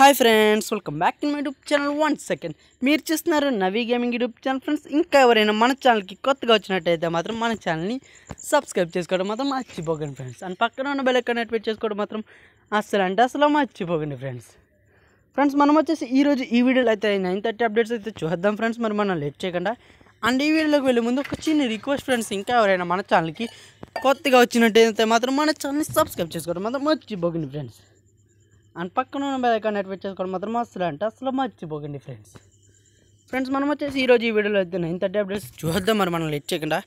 Hi friends, welcome back to my YouTube channel. One second, మీరు చూస్తున్నారు Navi gaming YouTube channel. Friends, ఇంకా ఎవరైనా మన ఛానల్కి కొత్తగా వచ్చినట్టయితే మాత్రం మన ఛానల్ని సబ్స్క్రైబ్ చేసుకోవడం మాత్రం మర్చిపోకండి ఫ్రెండ్స్. అండ్ పక్కన ఉన్న బెల్ ఐకాన్ యాక్టివేట్ చేసుకోవడం మాత్రం అసలు మర్చిపోకండి ఫ్రెండ్స్. మనం వచ్చేసి ఈరోజు ఈ వీడియోలో అయితే 9:30 అప్డేట్స్ అయితే చూద్దాం ఫ్రెండ్స్. మరి మనం లేట్ చేయకుండా అండ్ ఈ వీడియోలోకి వెళ్ళే ముందు ఒక చిన్న రిక్వెస్ట్ ఫ్రెండ్స్, ఇంకా ఎవరైనా మన ఛానల్కి కొత్తగా వచ్చినట్టయితే మాత్రం మన ఛానల్ని సబ్స్క్రైబ్ చేసుకోవడం మాత్రం మర్చిపోకండి ఫ్రెండ్స్. అండ్ పక్కన ఉన్న బెల్ ఐకాన్ యాక్టివేట్ చేసుకోవడం మాత్రం అసలు మర్చిపోకండి ఫ్రెండ్స్. మనం వచ్చేసి ఈరోజు ఈ వీడియోలో అయితే 9:30 అప్డేట్స్ చూద్దాం. మరి మనం లెట్ చేయకుండా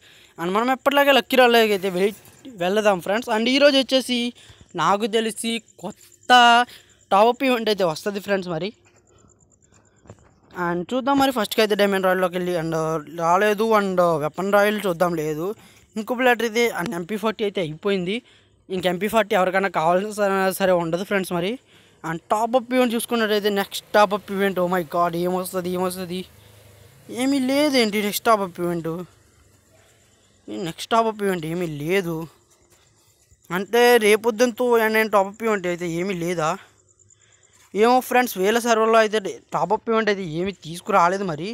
అండ్ మనం ఎప్పటిలాగే లక్కీ రాళ్ళకి అయితే వెళ్దాం ఫ్రెండ్స్. అండ్ ఈరోజు వచ్చేసి నాకు తెలిసి కొత్త టాప్ ఈవెంట్ అయితే వస్తుంది ఫ్రెండ్స్. మరి అండ్ చూద్దాం. మరి ఫస్ట్కి అయితే డైమండ్ రాయల్లోకి వెళ్ళి అండ్ రాలేదు. అండ్ వెపన్ రాయల్ చూద్దాం, లేదు. ఇంకోబులేటర్ అయితే అండ్ MP40 అయితే అయిపోయింది. ఇంక MP40 ఎవరికైనా కావాల్సిన సరే ఉండదు ఫ్రెండ్స్. మరి అండ్ టాప్అప్ ఈవెంట్ చూసుకున్నట్టయితే next top up event, oh my god, ఏమొస్తుంది ఏమీ లేదేంటి? నెక్స్ట్ టాప్అప్ ఈవెంట్ ఏమీ లేదు అంటే రేపొద్దంతో అండ్ టాప్అప్ ఈవెంట్ అయితే ఏమీ లేదా ఏమో ఫ్రెండ్స్. వేల సర్వర్లో అయితే టాప్అప్ ఈవెంట్ అయితే ఏమీ తీసుకురాలేదు. మరి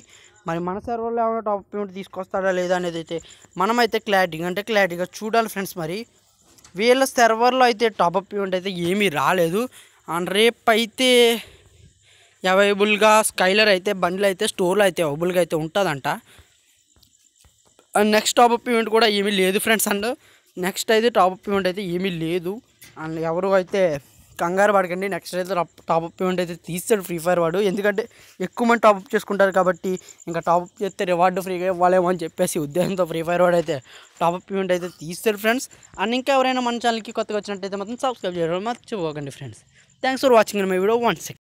మన సర్వర్లో ఏమైనా టాప్అప్ ఈవెంట్ తీసుకొస్తాడా లేదా అనేది అయితే మనమైతే క్లారిటీగా చూడాలి ఫ్రెండ్స్. మరి వీళ్ళ సర్వర్లో అయితే టాప్అప్ ఈవెంట్ అయితే ఏమీ రాలేదు. అండ్ రేపు అయితే అవైలబుల్గా స్కైలర్ అయితే బండ్లు అయితే స్టోర్లో అయితే అవైలబుల్గా అయితే ఉంటుందంట. అండ్ నెక్స్ట్ టాప్అప్ ఈవెంట్ కూడా ఏమీ లేదు ఫ్రెండ్స్. అండ్ నెక్స్ట్ అయితే టాప్అప్ ఈవెంట్ అయితే ఏమీ లేదు. అండ్ ఎవరు అయితే కంగారు పడకండి, నెక్స్ట్ అయితే టాప్అప్ ఈవెంట్ అయితే తీస్తాడు ఫ్రీ ఫైర్ వాడు. ఎందుకంటే ఎక్కువ మంది టాప్అప్ చేసుకుంటారు కాబట్టి ఇంకా టాప్అప్ చేస్తే రివార్డు ఫ్రీగా ఇవ్వాలేమో అని చెప్పేసి ఉద్దేశంతో ఫ్రీ ఫైర్ వాడు అయితే టాప్అప్ ఈవెంట్ అయితే తీస్తాడు ఫ్రెండ్స్. అండ్ ఇంకా ఎవరైనా మన ఛానల్కి కొత్తగా వచ్చినట్టయితే మాత్రం సబ్స్క్రైబ్ చేయడం మర్చిపోకండి friends. Thanks for watching my video one second.